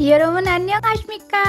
ये रोमन अन्य काश्मिका।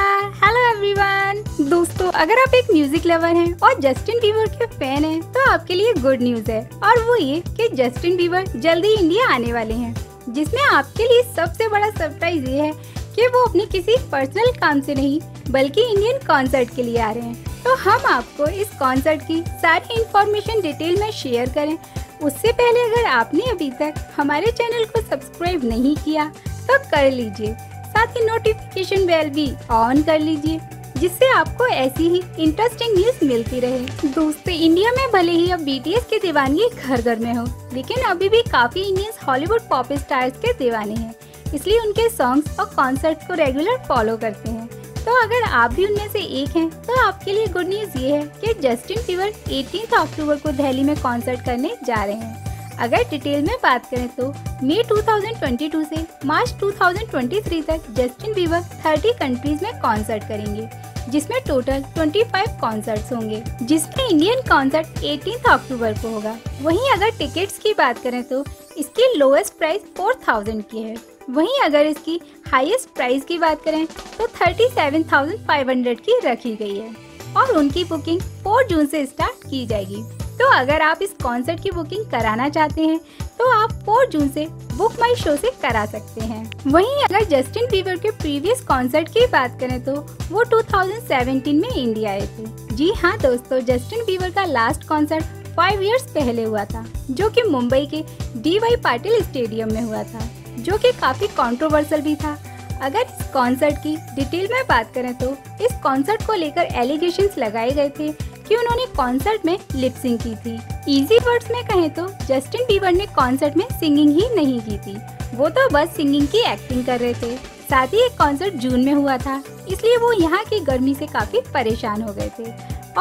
Hello everyone. दोस्तों, अगर आप एक म्यूजिक लवर हैं और जस्टिन बीबर के फैन हैं तो आपके लिए गुड न्यूज है, और वो ये कि जस्टिन बीबर जल्दी इंडिया आने वाले हैं, जिसमें आपके लिए सबसे बड़ा सरप्राइज ये है कि वो अपने किसी पर्सनल काम से नहीं बल्कि इंडियन कॉन्सर्ट के लिए आ रहे हैं। तो हम आपको इस कॉन्सर्ट की सारी इन्फॉर्मेशन डिटेल में शेयर करें। उससे पहले अगर आपने अभी तक हमारे चैनल को सब्सक्राइब नहीं किया तो कर लीजिए, साथ ही नोटिफिकेशन बेल भी ऑन कर लीजिए, जिससे आपको ऐसी ही इंटरेस्टिंग न्यूज मिलती रहे। दोस्तों, इंडिया में भले ही अब बीटीएस की दीवानगी घर घर में हो, लेकिन अभी भी काफी इंडियंस हॉलीवुड पॉप स्टार्स के दीवाने हैं, इसलिए उनके सॉन्ग्स और कॉन्सर्ट को रेगुलर फॉलो करते हैं। तो अगर आप भी उनमें से एक हैं तो आपके लिए गुड न्यूज ये है कि जस्टिन बीबर 18 अक्टूबर को दिल्ली में कॉन्सर्ट करने जा रहे हैं। अगर डिटेल में बात करें तो मई 2022 से मार्च 2023 तक जस्टिन बीबर 30 कंट्रीज में कॉन्सर्ट करेंगे, जिसमें टोटल 25 कॉन्सर्ट्स होंगे, जिसमें इंडियन कॉन्सर्ट 18 अक्टूबर को होगा। वहीं अगर टिकट्स की बात करें तो इसकी लोएस्ट प्राइस 4000 की है। वहीं अगर इसकी हाईएस्ट प्राइस की बात करें तो 37,500 की रखी गई है, और उनकी बुकिंग 4 जून से स्टार्ट की जाएगी। तो अगर आप इस कॉन्सर्ट की बुकिंग कराना चाहते हैं तो आप 4 जून से बुक माई शो से करा सकते हैं। वहीं अगर जस्टिन बीबर के प्रीवियस कॉन्सर्ट की बात करें तो वो 2017 में इंडिया आए थे। जी हाँ दोस्तों, जस्टिन बीबर का लास्ट कॉन्सर्ट 5 इयर्स पहले हुआ था, जो कि मुंबई के DY पाटिल स्टेडियम में हुआ था, जो कि काफी कंट्रोवर्सल भी था। अगर इस कॉन्सर्ट की डिटेल में बात करें तो इस कॉन्सर्ट को लेकर एलिगेशंस लगाए गए थे कि उन्होंने कॉन्सर्ट में लिपसिंग की थी। इजी वर्ड्स में कहें तो जस्टिन बीबर ने कॉन्सर्ट में सिंगिंग ही नहीं की थी, वो तो बस सिंगिंग की एक्टिंग कर रहे थे। साथ ही एक कॉन्सर्ट जून में हुआ था, इसलिए वो यहाँ की गर्मी से काफी परेशान हो गए थे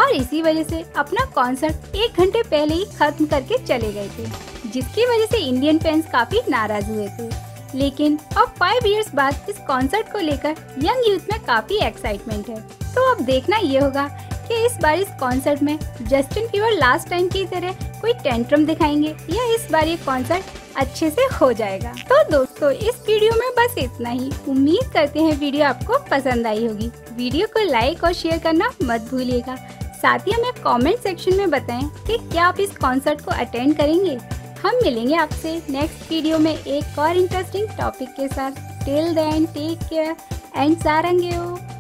और इसी वजह से अपना कॉन्सर्ट 1 घंटे पहले ही खत्म करके चले गए थे, जिसकी वजह से इंडियन फैंस काफी नाराज हुए थे। लेकिन अब 5 इयर्स बाद इस कॉन्सर्ट को लेकर यंग यूथ में काफी एक्साइटमेंट है। तो अब देखना ये होगा कि इस बार इस कॉन्सर्ट में जस्टिन बीबर लास्ट टाइम की तरह कोई टेंट्रम दिखाएंगे या इस बार ये कॉन्सर्ट अच्छे से हो जाएगा। तो दोस्तों, इस वीडियो में बस इतना ही। उम्मीद करते हैं वीडियो आपको पसंद आई होगी। वीडियो को लाइक और शेयर करना मत भूलिएगा। साथ ही हमें कमेंट सेक्शन में बताएं कि क्या आप इस कॉन्सर्ट को अटेंड करेंगे। हम मिलेंगे आपसे नेक्स्ट वीडियो में एक और इंटरेस्टिंग टॉपिक के साथ। Till then take care and सारंगे।